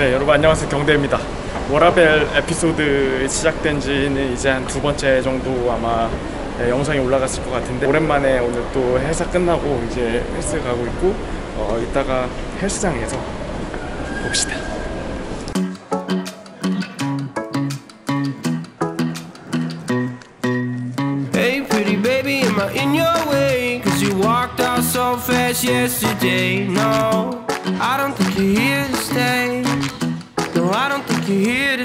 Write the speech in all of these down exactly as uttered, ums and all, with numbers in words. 네, 여러분 안녕하세요. 경대입니다. 워라벨 에피소드 시작된 지는 이제 한 두 번째 정도 아마 네, 영상이 올라갔을 것 같은데, 오랜만에 오늘 또 회사 끝나고 이제 헬스 가고 있고, 어, 이따가 헬스장에서 봅시다. Hey pretty baby, am I in your way? Cause you walked out so fast yesterday. No, I don't think you're here to stay. No, I don't think you're here to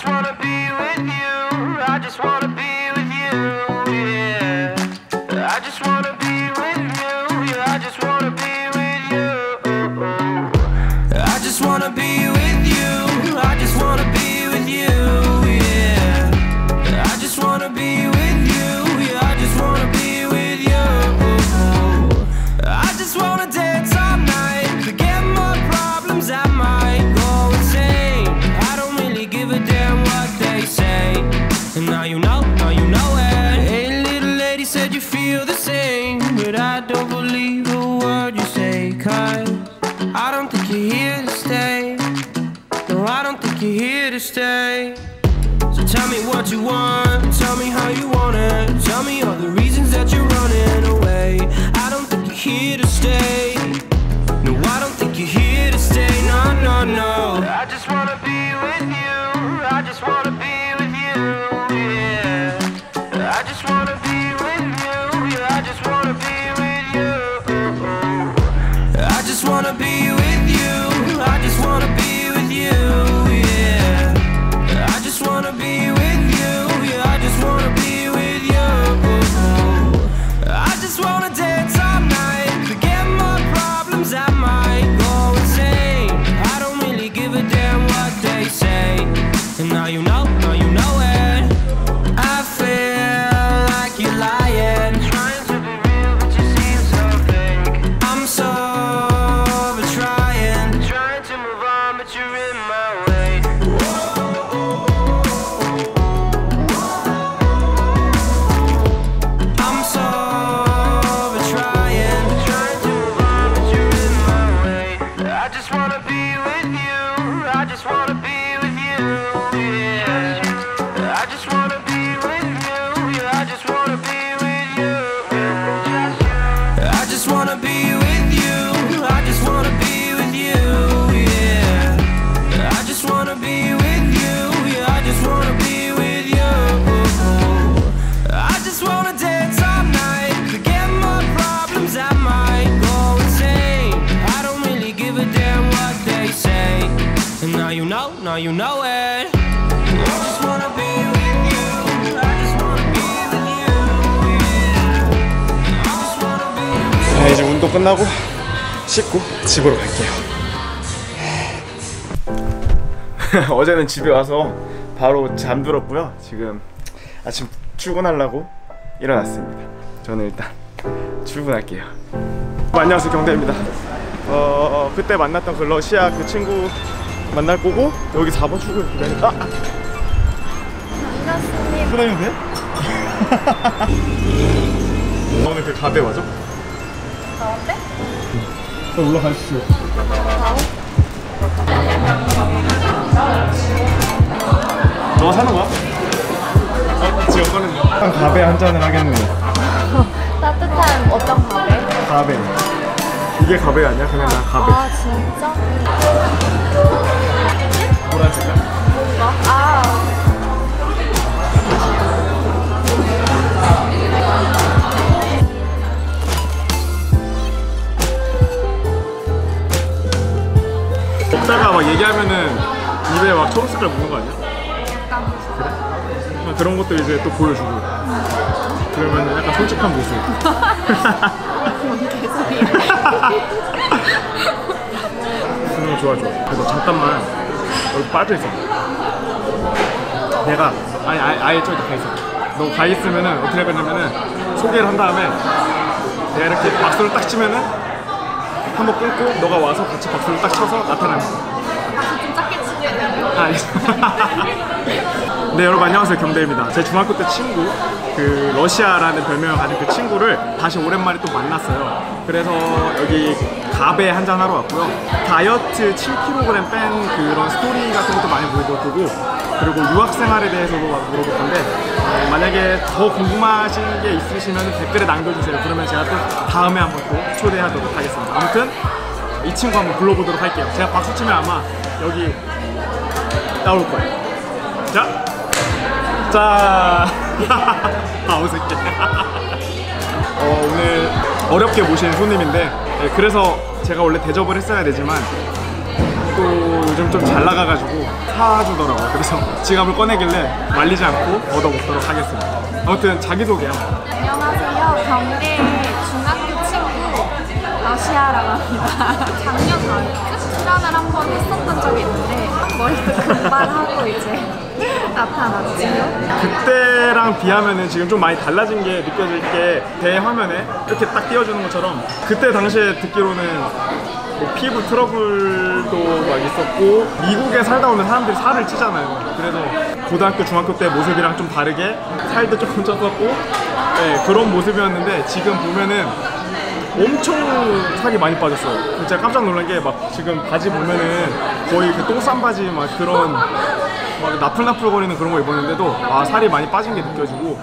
wanna be with you. I just wanna be with you. Yeah. I just wanna be with you. I just wanna be with you. I just wanna be with you. I just wanna be. Stay. So tell me what you want, tell me how you want it, tell me all the reasons that you're running away. I don't think you're here to stay. No, I don't think you're here to stay. No, no, no. I just wanna be with you. I just wanna be with you. Yeah. I just wanna be with you. Yeah, I just wanna be with you. I just wanna be with you. I just wanna be with you. Now you know it. I just wanna be with you. I just wanna be with you. I just wanna be with you. 이제 운동 끝나고 씻고 집으로 갈게요. 어제는 집에 와서 바로 잠들었고요. 지금 아침 출근하려고 일어났습니다. 저는 일단 출근할게요. 안녕하세요, 경대입니다. 어, 그때 만났던 그 러시아 그 친구 만날 거고, 여기 사 번 출구에 기다린다. 아! 반갑습니다. 그다음에 왜? 오늘 그 가대 맞아? 가운데? 응. 올라가시죠. 너가 사는 거야? 어? 지금 꺼낸 거. 한 가대 한 잔을 하겠는데. 따뜻한 어떤 가대? 가대. 이게 가대 아니야? 그냥 나 가대. 아, 진짜? 보라색깔. 뭔가? 아. 먹다가 막 얘기하면은 입에 막 초록색깔 묻는 거 아니야? 약간 무슨. 그래? 그런 것도 이제 또 보여주고. 음. 그러면은 약간 솔직한 모습. 뭔 개소리야. 그런 거 좋아 좋아. 그래서 잠깐만. 여기 빠져있어. 내가 아니, 아예, 아예 저기 가있어. 너 가있으면은 어떻게 할 거냐면은 소개를 한 다음에 내가 이렇게 박수를 딱 치면은 한번 끊고 너가 와서 같이 박수를 딱 쳐서 나타나는 거야. 박수 좀 작게 치게. 네, 여러분 안녕하세요. 경대입니다. 제 중학교 때 친구, 그 러시아라는 별명을 가진 그 친구를 다시 오랜만에 또 만났어요. 그래서 여기 가베 한잔하러 왔고요. 다이어트 칠 킬로그램 뺀 그런 스토리 같은 것도 많이 물어보고, 그리고 유학생활에 대해서도 물어볼 건데, 어, 만약에 더 궁금하신 게 있으시면 댓글에 남겨주세요. 그러면 제가 또 다음에 한번 또 초대하도록 하겠습니다. 아무튼 이 친구 한번 불러보도록 할게요. 제가 박수 치면 아마 여기 나올 거예요. 자, 자, 아 어색해. 어, 오늘 어렵게 모신 손님인데, 네, 그래서 제가 원래 대접을 했어야 되지만 또 요즘 좀 잘 나가가지고 사주더라고요. 그래서 지갑을 꺼내길래 말리지 않고 얻어먹도록 하겠습니다. 아무튼 자기소개. 안녕하세요. 경대 중학교 친구 러시아라고 합니다. 작년 가을에 출연을 한 번 했었던 적이 있는데 머리도 금발하고 이제 나타났지. 그때랑 비하면은 지금 좀 많이 달라진 게 느껴질 게, 대화면에 이렇게 딱 띄워주는 것처럼 그때 당시에 듣기로는 뭐 피부 트러블도 막 있었고, 미국에 살다 보면 사람들이 살을 찌잖아요. 그래서 고등학교, 중학교 때 모습이랑 좀 다르게 살도 조금 쪘었고, 네, 그런 모습이었는데 지금 보면은 엄청 살이 많이 빠졌어요. 진짜 깜짝 놀란 게 막 지금 바지 보면은 거의 그 똥싼 바지 막 그런 막 나풀나풀거리는 그런 거 입었는데도 아, 살이 많이 빠진 게 느껴지고,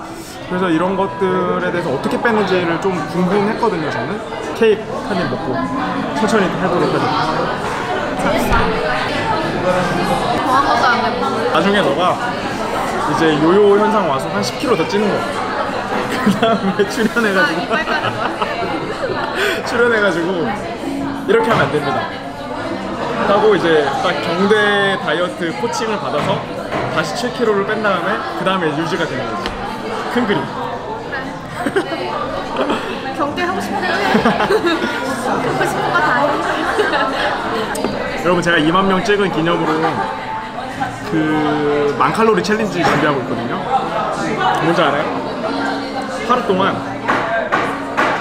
그래서 이런 것들에 대해서 어떻게 뺐는지를 좀 궁금했거든요. 저는 케이크 한 입 먹고 천천히 해보도록 하죠. 나중에 너가 이제 요요 현상 와서 한 십 킬로그램 더 찌는 거야. 그 다음에 출연해가지고 출연해가지고 이렇게 하면 안 됩니다 하고, 이제 딱 경대 다이어트 코칭을 받아서 다시 칠 킬로그램를 뺀 다음에 그 다음에 유지가 되는 거지. 큰 그림. 경대 하고 싶은데 하고 싶은 거 다 해. 여러분, 제가 이만 명 찍은 기념으로 그 만 칼로리 챌린지 준비하고 있거든요. 뭔지 알아요? 하루 동안,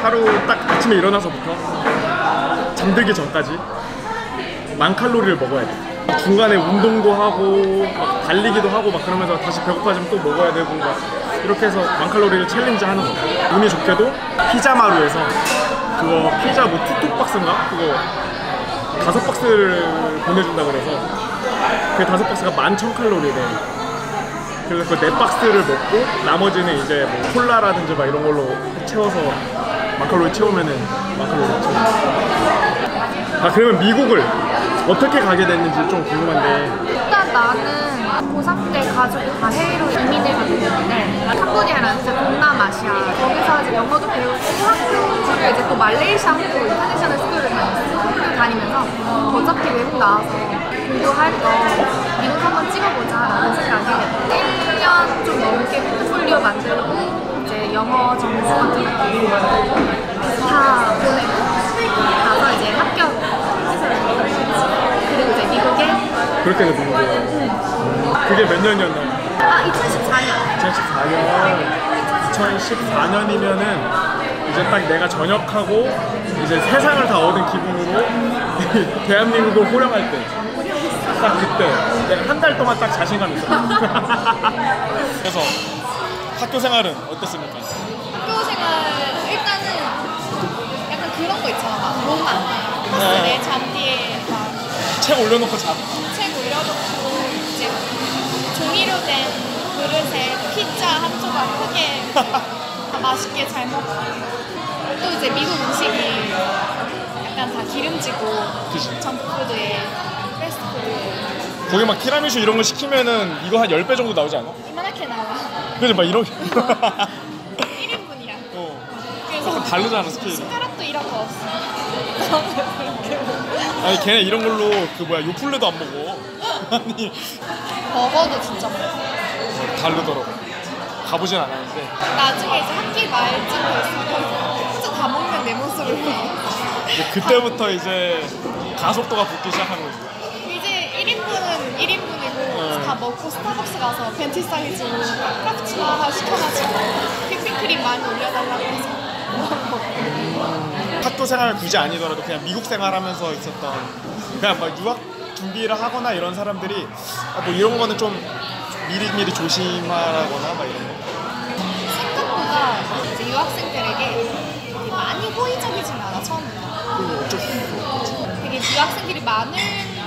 하루 딱 아침에 일어나서부터 잠들기 전까지 만 칼로리를 먹어야 돼. 중간에 운동도 하고 막 달리기도 하고 막 그러면서 다시 배고파지면 또 먹어야 되고 막 이렇게 해서 만 칼로리를 챌린지 하는 거야. 운이 좋게도 피자마루에서 그거 피자 뭐 투톱박스인가? 그거 다섯 박스를 보내준다 그래서 그 다섯 박스가 만 천 칼로리래. 그래서 그 네 박스를 먹고 나머지는 이제 뭐 콜라라든지 막 이런 걸로 채워서 만 칼로리 채우면은 만 칼로리 채워. 아, 그러면 미국을 어떻게 가게 됐는지 좀 궁금한데, 일단 나는 고삼 때 가족이 다 해외로 이민을 가게 됐는데, 캄보디아라는 진짜 동남아시아, 거기서 이제 영어도 배우고 학교를 이제 또 말레이시아 학교, 인터내셔널 스쿨을 다녔어요. 다니면서 어차피 외국 나와서 공부할 거 미국 한번 찍어보자 라는 생각에 일 년 좀 넘게 포트폴리오 만들고 이제 영어 점수 같은 것도 다 보내고 가서 이제 합격. 그리고 이제 미국에 그렇게 해본 거예요. 음. 그게 몇 년이었나요? 아, 이천십사 년. 이천십사 년이면은 이제 딱 내가 전역하고 이제 세상을 다 얻은 기분으로 대한민국을 호령할 때. 딱 그때. 내가 한 달 동안 딱 자신감 있었어요. 그래서 학교 생활은 어땠습니까? 학교 생활 일단은 약간 그런 거 있잖아. 막 너무 안 나요. 네. 내 잡디에 막 책 올려놓고 잡. 책 올려놓고 이제 종이로 된 그릇에 피자 한 조각 크게 맛있게 잘 먹고, 또 이제 미국 음식이 약간 다 기름지고 정크푸드에 패스트푸드. 거기 막 티라미슈 이런 거 시키면은 이거 한 열 배 정도 나오지 않아? 이만하게 나와. 그래서 막 이렇게 일 인분이야. 어. 그래서 다르잖아, 스케일이. 숟가락도 이런 거 없어. 아니, 걔네 이런 걸로 그 뭐야 요플레도 안 먹어. 아니 버거도 진짜 먹어. 다르더라고. 가보진 않았는데 나중에 이제 학기 말쯤에 있으면 혼자 다 먹는 내 모습을 이제 그때부터 이제 가속도가 붙기 시작한 거지. 이제 일 인분은 일 인분이고 음. 다 먹고 스타벅스 가서 벤티 사이즈로 프라푸치노 하나 시켜가지고 휘핑크림 많이 올려달라고 해서 먹고. 학교 생활 굳이 아니더라도 그냥 미국 생활하면서 있었던, 그냥 막 유학 준비를 하거나 이런 사람들이 아, 뭐 이런 거는 좀 미리미리 조심하라거나 막 이런 거. 생각보다 이제 유학생들에게 되게 많이 호의적이진 않아, 처음부터. 음, 어쩔 수 없죠. 되게 유학생들이 많은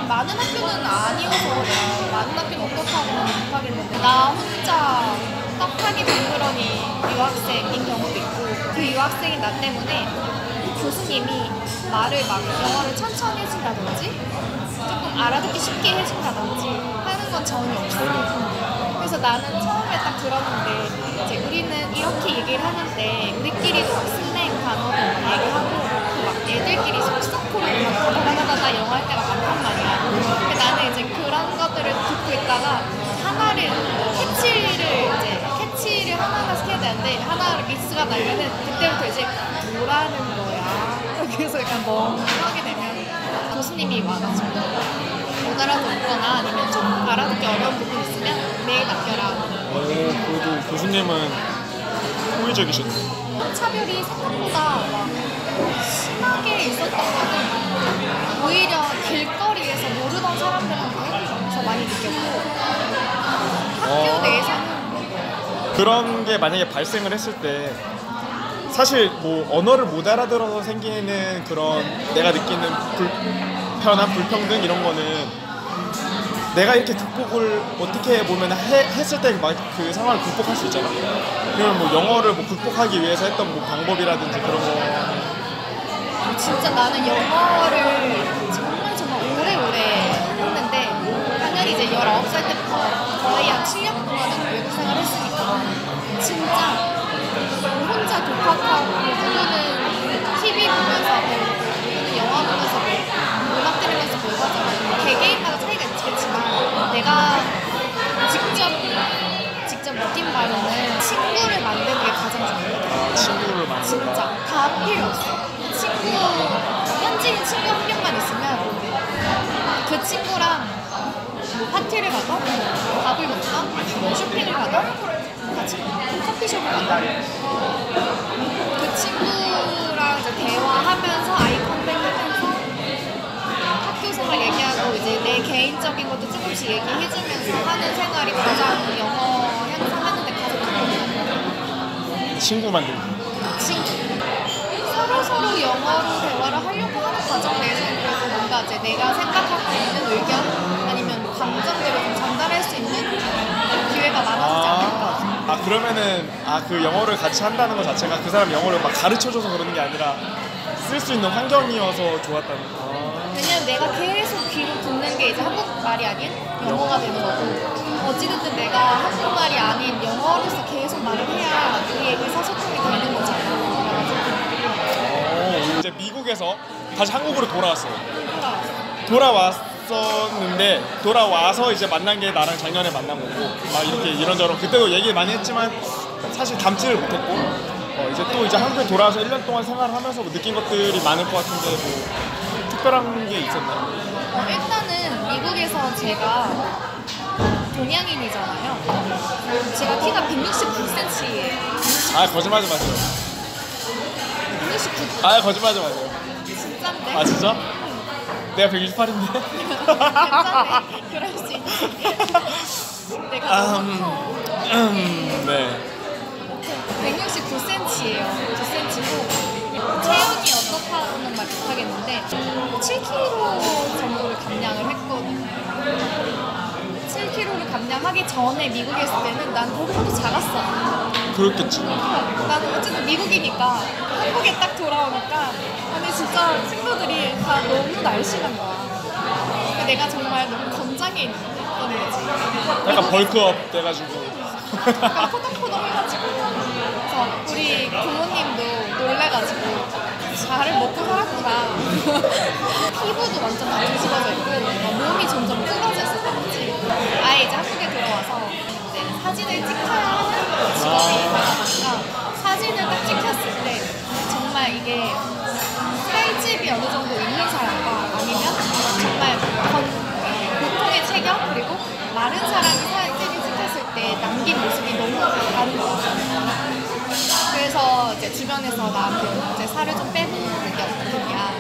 많은 학교는 아니어서 내가 많은 학교는 어떻다고 못하겠는데 나 혼자 딱하게 된 그러니 유학생인 경우도 있고, 그 유학생인 나 때문에 교수님이 말을 막 영어를 천천히 해준다든지 조금 알아듣기 쉽게 해준다든지 하는 건 전혀 없어요. 그래서 나는 처음에 딱 들었는데 이제 우리는 이렇게 얘기를 하는데 우리끼리도 막 슬랭 단어로 얘기하고 막 애들끼리 속삭고 막다다다다 영어 할 때가 많단 말이야. 나는 이제 그런 것들을 듣고 있다가 하나를 캐치를 이제 캐치를 하나가 시켜야 되는데 하나를 미스가 나면은 그때부터 이제 뭐라는 거야. 그래서 약간 멍하게 되면 교수님이 많아서 못 알아듣거나 아니면 좀 알아듣기 어려운 부분 있으면 매일 맡겨라. 어, 그래도 교수님은 호의적이셨네. 차별이 생각보다 막 심하게 있었던 거는 오히려 길거리에서 모르던 사람들한테서 많이 느꼈고, 학교 어... 내에서는 그런 게 만약에 발생을 했을 때 사실 뭐 언어를 못 알아들어서 생기는 그런 내가 느끼는 불편함, 불평등 이런 거는 내가 이렇게 극복을 어떻게 보면 해, 했을 때 막 그 상황을 극복할 수 있잖아. 그러면 뭐 영어를 뭐 극복하기 위해서 했던 뭐 방법이라든지 그런 거. 진짜 나는 영어를 정말 정말 오래오래 했는데 당연히 이제 열아홉 살 때부터 거의 한 칠 년 동안은 외국 생활을 했으니까 진짜 혼자 독학하고 누구는 티비 보면서 누구는 영화 보면서 음악 들으면서 배우고 하잖아요. 개개인마다 차이가 있겠지만 내가 직접 직접 느낀 바로는 친구를 만드는 게 가장 중요해요. 친구를 만드는 진짜 다 필요 없어. 친구, 현지인 친구 한 명만 있으면 그 친구랑 파티를 가던, 밥을 먹던, 아니면 쇼핑을 가던, 같이 커피숍을 가던 그 친구랑 이제 대화하면서 아이컨택하면서 학교생활 얘기하고 이제 내 개인적인 것도 조금씩 얘기해주면서 하는 생활이 가장 영어 향상하는 데 가장 중요해요. 친구 만들기. 친구. 서로 서로 영어로 대화를 하려고 하는 과정 내에서는 그래도 뭔가 이제 내가 생각하고 있는 의견 아니면 감정들을 좀 전달할 수 있는 기회가 많아지지 않을까. 아 그러면은 아 그 영어를 같이 한다는 것 자체가 그 사람 영어를 막 가르쳐줘서 그러는 게 아니라 쓸 수 있는 환경이어서 좋았다는 거. 왜냐면 내가 계속 귀로 듣는 게 이제 한국말이 아닌 영어가 되는 거고, 어찌됐든 내가 한국말이 아닌 영어로서 계속 말을 해야 우리의 그 사소통이 되는 거잖아. 오, 이제 미국에서 다시 한국으로 돌아왔어요. 돌아왔었는데 돌아와서 이제 만난 게 나랑 작년에 만난 거고 막 이렇게 이런저런 그때도 얘기 많이 했지만 사실 담지를 못했고 어, 이제 또 이제 한국에 돌아와서 일 년 동안 생활하면서 뭐 느낀 것들이 많을 것 같은데 뭐 특별한 게 있었나요? 어, 일단은 미국에서 제가 동양인이잖아요. 제가 키가 백육십구 센티미터예요. 아 거짓말하지 마세요. 아 거짓말하지 마세요. 진짠데? 아 진짜? 응. 내가 백육십팔인데? 괜찮네. 그럴 수 있는데 내가 아, 너무 음, 커. 음, 네. 백육십구 센티미터예요. 구 센티미터고 체형이 어떻다고는 말 못하겠는데 칠 킬로그램 정도를 감량을 했거든요. 칠 킬로그램을 감량하기 전에 미국에 있을 때는 난 거기서도 작았어. 그렇겠지. 나는 어쨌든 미국이니까 한국에 딱 돌아오니까 아니 진짜 친구들이 다 너무 날씬한 거야. 내가 정말 너무 건장해 있는 거지. 약간 벌크업 돼가지고 약간 포동포동 해가지고 그래서 우리 부모님도 놀래가지고 잘을 먹고 살았구나. 피부도 완전 다 뒤집어져 있고 몸이 점점 뜨거워져 있었던지 아예 이제 한국에 들어와서 사진을 찍어야 하는 직업이 있다 보니까 사진을 딱 찍혔을 때 정말 이게 살집이 어느 정도 있는 사람과 아니면 정말 보통의 체격 그리고 마른 사람이 사진을 찍혔을 때 남긴 모습이 너무 다른 것 같아요. 그래서 이제 주변에서 나한테 이제 살을 좀 빼보는 게 어떻겠냐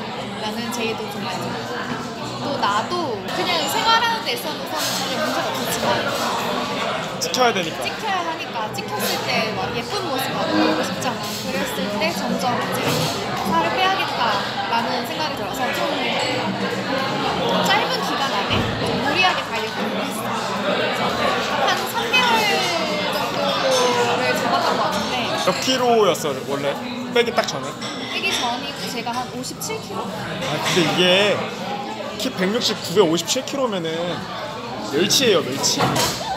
라는 제의도 좀 많이 들었어요. 또 나도 그냥 생활하는 데 있어서는 전혀 문제가 없었지만 지켜야 되니까 지켜야 하니까 찍혔을 때 막 예쁜 모습만 보고 싶잖아. 그랬을 때 점점 이제 살을 빼야겠다라는 생각이 들어서 좀 짧은 기간 안에 좀 무리하게 달려보려고 했어. 한 삼 개월 정도를 잡았던 것 같은데. 몇 킬로였어 원래? 빼기 딱 전에? 빼기 전이고 제가 한 오십칠 킬로그램? 아 근데 이게 키 백육십구에 오십칠 킬로그램면은 멸치예요 멸치.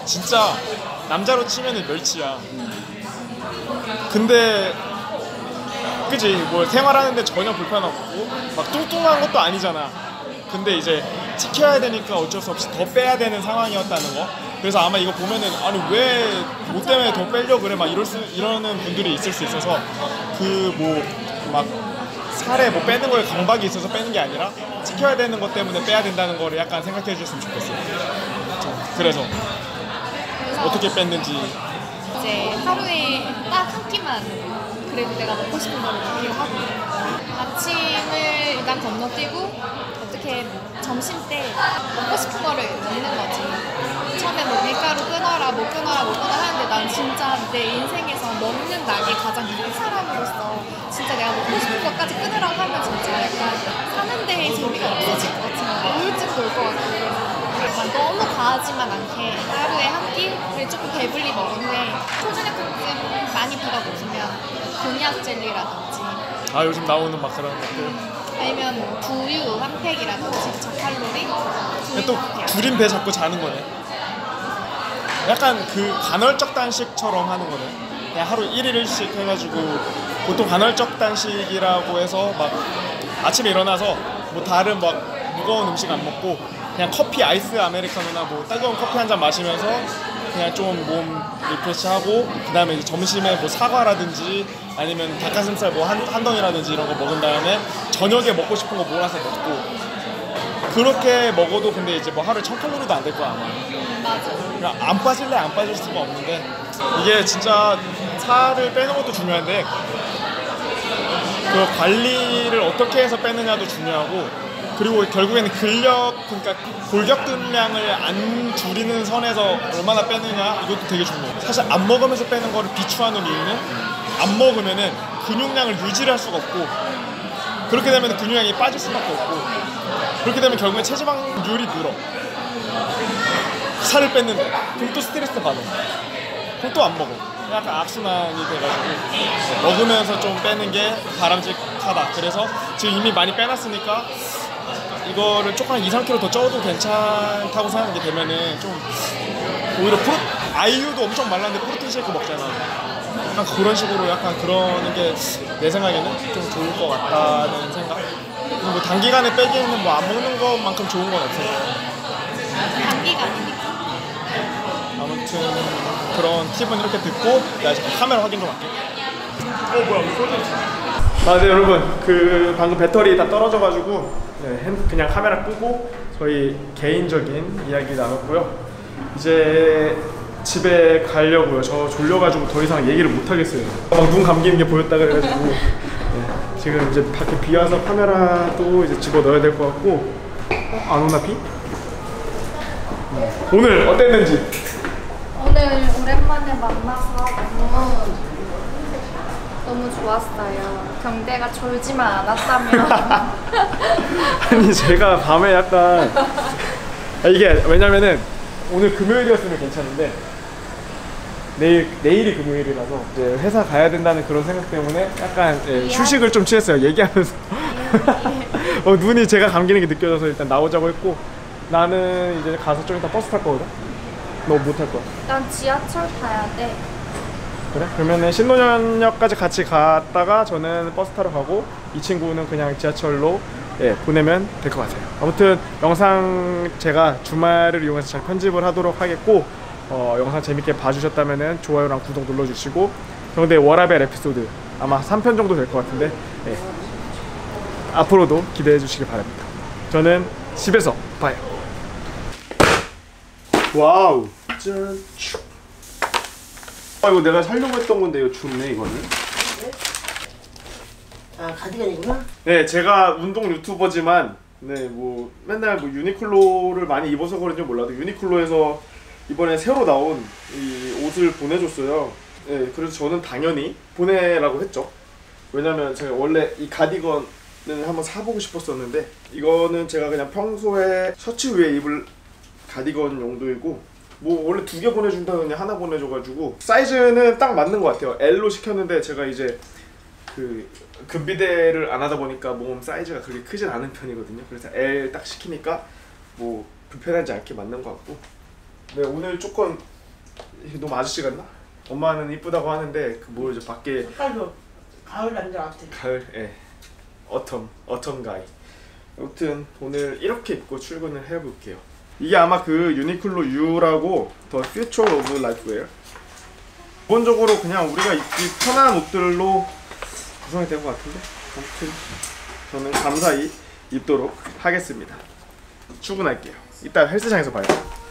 진짜 남자로 치면은 멸치야. 근데 그치 뭐 생활하는데 전혀 불편하고 막 뚱뚱한 것도 아니잖아. 근데 이제 지켜야 되니까 어쩔 수 없이 더 빼야 되는 상황이었다는 거. 그래서 아마 이거 보면은 아니 왜 뭐 때문에 더 빼려 그래 막 이럴 수 이러는 분들이 있을 수 있어서 그 뭐 막 살에 뭐 빼는 거에 강박이 있어서 빼는 게 아니라 지켜야 되는 것 때문에 빼야 된다는 거를 약간 생각해 주셨으면 좋겠어요. 그래서 어떻게 뺐는지 이제 하루에 딱 한 끼만 그래도 내가 먹고 싶은 거를 먹기로 하고 아침을 일단 건너뛰고 어떻게 점심 때 먹고 싶은 거를 먹는 거지. 처음에 뭐 밀가루 끊어라 뭐 끊어라 뭐 끊어라 하는데 난 진짜 내 인생에서 먹는 날이 가장 큰 사람으로서 진짜 내가 먹고 싶은 것까지 끊으라고 하면 진짜 약간 사는 데에 재미가 없어질 것 같지만 우울증도 올 것 같고 너무 과하지만 않게 하루에 한 끼를 조금 배불리 먹은 후에 초저녁 때 많이 배가 고프면 곤약 젤리라든지 아 요즘 나오는 막 그런 것들 아니면 뭐 두유 한 팩이라든지 저칼로리 두유 또 한 팩. 줄인 배 잡고 자는 거네. 약간 그 간헐적 단식처럼 하는 거네. 그냥 하루 일 일씩 해가지고 보통 간헐적 단식이라고 해서 막 아침에 일어나서 뭐 다른 막 무거운 음식 안 먹고 그냥 커피 아이스 아메리카노나 뭐 따가운 커피 한 잔 마시면서 그냥 좀 몸 리프레시하고 그 다음에 점심에 뭐 사과라든지 아니면 닭가슴살 뭐 한, 한 덩이라든지 이런 거 먹은 다음에 저녁에 먹고 싶은 거 몰아서 먹고 그렇게 먹어도 근데 이제 뭐 하루에 천 칼로리도 안 될 거야 아마. 맞아. 그냥 안 빠질래 안 빠질 수가 없는데 이게 진짜 살을 빼는 것도 중요한데 그 관리를 어떻게 해서 빼느냐도 중요하고 그리고 결국에는 근력, 그러니까 골격근량을 안 줄이는 선에서 얼마나 빼느냐 이것도 되게 중요해요. 사실 안 먹으면서 빼는 거를 비추하는 이유는 안 먹으면은 근육량을 유지할 수가 없고 그렇게 되면 근육량이 빠질 수밖에 없고 그렇게 되면 결국에 체지방률이 늘어. 살을 뺐는데 그럼 또 스트레스 받아. 그럼 또 안 먹어. 약간 악순환이 돼가지고 먹으면서 좀 빼는 게 바람직하다. 그래서 지금 이미 많이 빼놨으니까 이거를 조금 한 이, 삼 킬로그램 더 쪄도 괜찮다고 생각하게 되면은 좀 오히려 프로, 아이유도 엄청 말랐는데 프로틴 쉐이크 먹잖아. 약간 그런 식으로 약간 그러는 게 내 생각에는 좀 좋을 것 같다는 생각. 그리고 뭐 단기간에 빼기에는 뭐 안 먹는 것만큼 좋은 건 없어요. 단기간이니까. 아무튼 그런 팁은 이렇게 듣고 나 지금 카메라 확인 좀 할게. 어 뭐야 우리 소리. 아 네 여러분 그 방금 배터리 다 떨어져가지고. 네, 그냥 카메라 끄고 저희 개인적인 이야기 나눴고요. 이제 집에 가려고요. 저 졸려가지고 더 이상 얘기를 못 하겠어요. 막 눈 감기는 게 보였다 그래가지고 네, 지금 이제 밖에 비 와서 카메라도 이제 집어 넣어야 될 것 같고 어? 안 오나 비? 네. 오늘 어땠는지? 오늘 오랜만에 만나서 너무 너무 좋았어요. 경대가 졸지만 않았다면 아니 제가 밤에 약간 이게 왜냐면은 오늘 금요일이었으면 괜찮은데 내일, 내일이 금요일이라서 이제 회사 가야 된다는 그런 생각 때문에 약간 예, 휴식을 좀 취했어요 얘기하면서. 어, 눈이 제가 감기는 게 느껴져서 일단 나오자고 했고 나는 이제 가서 좀 이따 버스 탈 거거든? 너 못 탈 거야? 난 지하철 타야 돼. 그래? 그러면은 신논현역까지 같이 갔다가 저는 버스 타러 가고 이 친구는 그냥 지하철로 예, 보내면 될 것 같아요. 아무튼 영상 제가 주말을 이용해서 잘 편집을 하도록 하겠고 어, 영상 재밌게 봐주셨다면은 좋아요랑 구독 눌러주시고 경대 워라벨 에피소드 아마 삼 편 정도 될 것 같은데 예. 앞으로도 기대해 주시길 바랍니다. 저는 집에서 봐요. 와우 짠. 아 이거 내가 살려고 했던 건데 이거 줍네 이거는. 아 가디건이구나? 네 제가 운동 유튜버지만 네, 뭐 맨날 뭐 유니클로를 많이 입어서 그런지 몰라도 유니클로에서 이번에 새로 나온 이 옷을 보내줬어요. 네, 그래서 저는 당연히 보내라고 했죠. 왜냐면 제가 원래 이 가디건을 한번 사보고 싶었었는데 이거는 제가 그냥 평소에 셔츠 위에 입을 가디건 용도이고, 뭐 원래 두 개 보내준다 그냥 하나 보내줘가지고 사이즈는 딱 맞는 것 같아요. 엘로 시켰는데 제가 이제 그 근비대를 안 하다 보니까 몸 사이즈가 그렇게 크진 않은 편이거든요. 그래서 L 딱 시키니까 뭐 불편하지 않게 맞는 것 같고. 네, 오늘 조금 너무 아저씨 같나? 엄마는 이쁘다고 하는데 그 뭐 이제 밖에 색깔도 가을 남자 같아. 가을, 예. 어텀, 어텀 가이. 아무튼 오늘 이렇게 입고 출근을 해볼게요. 이게 아마 그 유니클로 U라고 더 Future of Lifewear. 기본적으로 그냥 우리가 입기 편한 옷들로 구성이 된 것 같은데, 아무튼 저는 감사히 입도록 하겠습니다. 출근할게요. 이따 헬스장에서 봐요.